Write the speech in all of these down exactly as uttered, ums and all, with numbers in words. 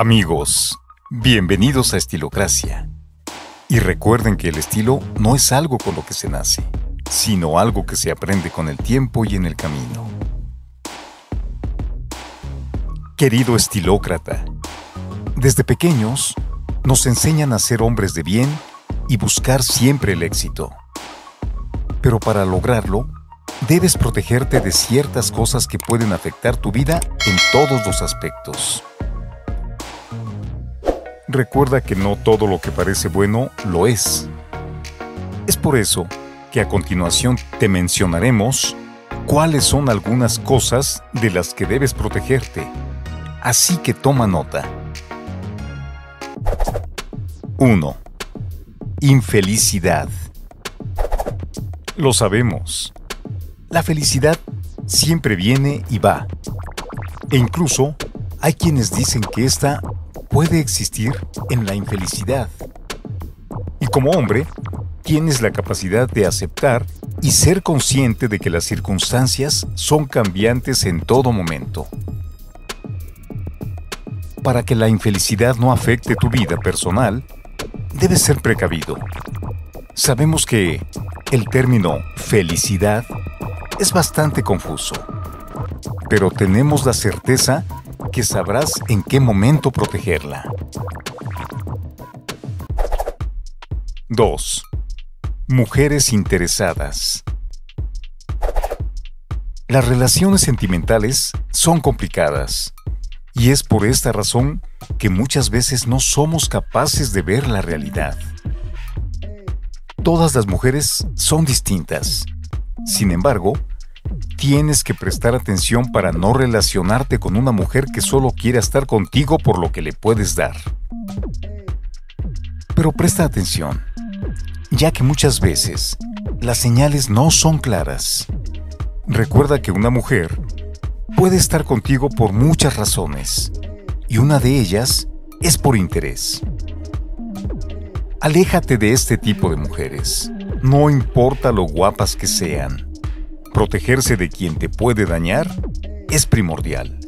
Amigos, bienvenidos a Estilocracia. Y recuerden que el estilo no es algo con lo que se nace, sino algo que se aprende con el tiempo y en el camino. Querido estilócrata, desde pequeños nos enseñan a ser hombres de bien y buscar siempre el éxito. Pero para lograrlo, debes protegerte de ciertas cosas que pueden afectar tu vida en todos los aspectos. Recuerda que no todo lo que parece bueno lo es. Es por eso que a continuación te mencionaremos cuáles son algunas cosas de las que debes protegerte. Así que toma nota. uno. Infelicidad. Lo sabemos. La felicidad siempre viene y va. E incluso hay quienes dicen que esta puede existir en la infelicidad. Y como hombre, tienes la capacidad de aceptar y ser consciente de que las circunstancias son cambiantes en todo momento. Para que la infelicidad no afecte tu vida personal, debes ser precavido. Sabemos que el término felicidad es bastante confuso, pero tenemos la certeza que sabrás en qué momento protegerla. dos. Mujeres interesadas. Las relaciones sentimentales son complicadas, y es por esta razón que muchas veces no somos capaces de ver la realidad. Todas las mujeres son distintas. Sin embargo, tienes que prestar atención para no relacionarte con una mujer que solo quiera estar contigo por lo que le puedes dar. Pero presta atención, ya que muchas veces las señales no son claras. Recuerda que una mujer puede estar contigo por muchas razones, y una de ellas es por interés. Aléjate de este tipo de mujeres. No importa lo guapas que sean, protegerse de quien te puede dañar es primordial.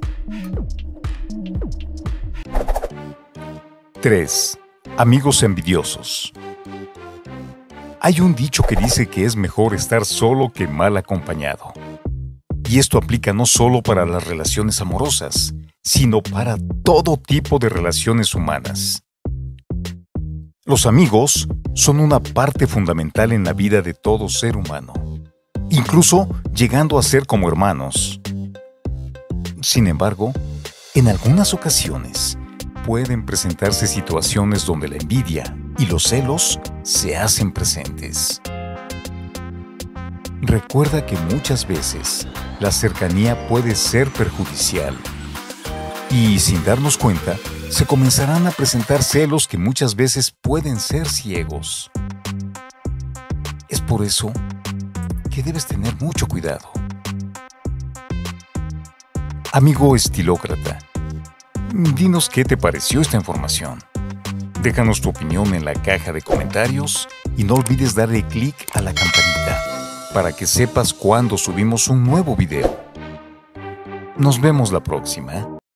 tres. Amigos envidiosos. Hay un dicho que dice que es mejor estar solo que mal acompañado. Y esto aplica no solo para las relaciones amorosas, sino para todo tipo de relaciones humanas. Los amigos son una parte fundamental en la vida de todo ser humano, incluso llegando a ser como hermanos. Sin embargo, en algunas ocasiones pueden presentarse situaciones donde la envidia y los celos se hacen presentes. Recuerda que muchas veces la cercanía puede ser perjudicial, y sin darnos cuenta, se comenzarán a presentar celos que muchas veces pueden ser ciegos. Es por eso que debes tener mucho cuidado. Amigo estilócrata, dinos qué te pareció esta información. Déjanos tu opinión en la caja de comentarios y no olvides darle clic a la campanita para que sepas cuando subimos un nuevo video. Nos vemos la próxima.